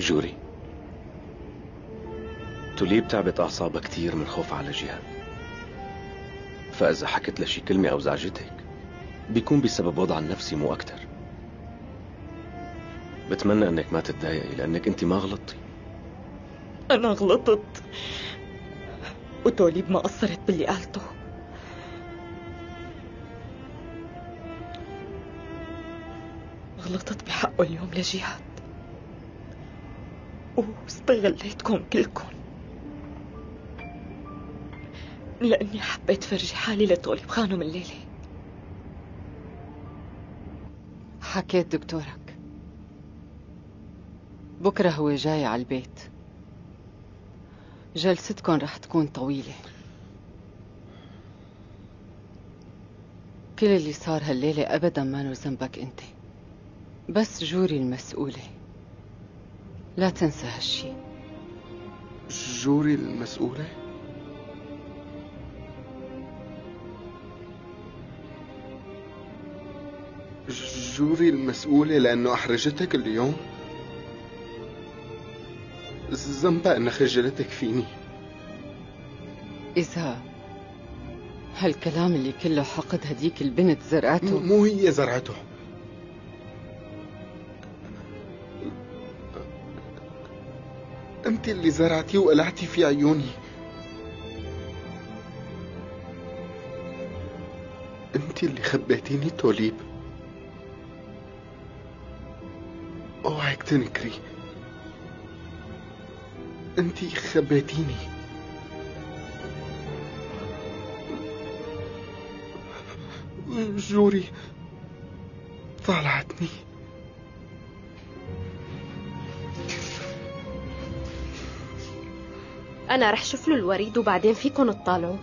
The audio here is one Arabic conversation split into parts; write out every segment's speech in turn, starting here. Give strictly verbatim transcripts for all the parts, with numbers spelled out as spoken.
جوري، توليب تعبت أعصابها كتير من خوف على جيهان، فإذا حكت لها شي كلمة أو زعجتك بيكون بسبب وضع النفسي مو أكتر. بتمنى أنك ما تتضايقي لأنك أنت ما غلطتي. أنا غلطت وتوليب ما قصرت باللي قالته. غلطت بحقه اليوم لجيهان واستغليتكم كلكم لأني حبيت فرجي حالي لطولب خانم الليلة. حكيت دكتورك بكرة هو جاي على البيت، جلستكم رح تكون طويلة. كل اللي صار هالليلة أبدا ما له ذنبك أنت، بس جوري المسؤولة، لا تنسى هالشي. جوري المسؤولة؟ جوري المسؤولة لأنه أحرجتك اليوم؟ ذنبها أنها خجلتك فيني. إذا هالكلام اللي كله حقد هديك البنت زرعته، مو هي زرعته، انت اللي زرعتيه وقلعتي في عيوني، انت اللي خبيتيني توليب. اوعك تنكري، انت خبيتيني. جوري طلعتني. أنا رح شوف له الوريد وبعدين فيكن تطالعوا.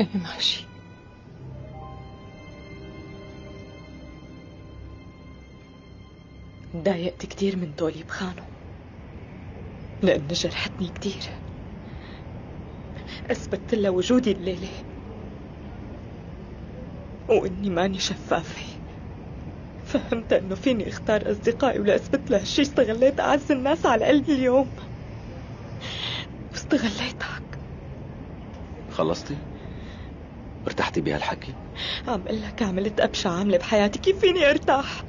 إيه ماشي. تضايقت كتير من توليب خانم لأنه جرحتني كتير. أثبتت لها وجودي الليلة وإني ماني شفافة. فهمت إنه فيني أختار أصدقائي، ولأثبت لها هالشي استغليت أعز الناس على قلبي اليوم. استغليتك. خلصتي؟ ارتحتي بهالحكي؟ عم اقول لك عملت ابشع عمله بحياتي، كيف فيني ارتاح؟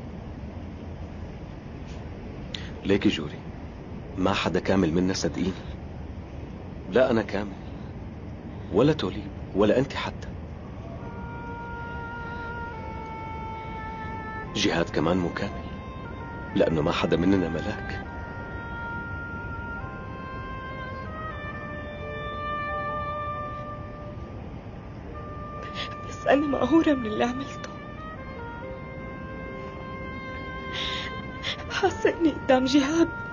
ليكي جوري، ما حدا كامل منا صدقيني، لا انا كامل ولا توليب ولا انت حتى. جهاد كمان مو كامل لانه ما حدا مننا ملاك. أنا مقهورة من اللي عملته، حاسة إني قدام جهاد